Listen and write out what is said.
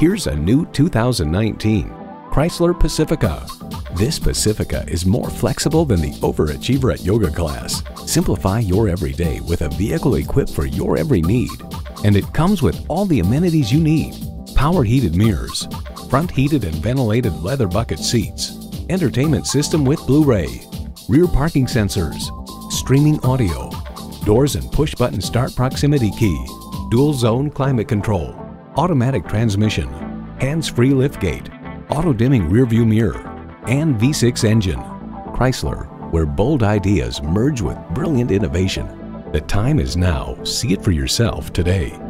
Here's a new 2019 Chrysler Pacifica. This Pacifica is more flexible than the overachiever at yoga class. Simplify your everyday with a vehicle equipped for your every need. And it comes with all the amenities you need. Power heated mirrors, front heated and ventilated leather bucket seats, entertainment system with Blu-ray, rear parking sensors, streaming audio, doors and push button start proximity key, dual zone climate control, automatic transmission, hands-free liftgate, auto dimming rearview mirror, and V6 engine. Chrysler, where bold ideas merge with brilliant innovation. The time is now. See it for yourself today.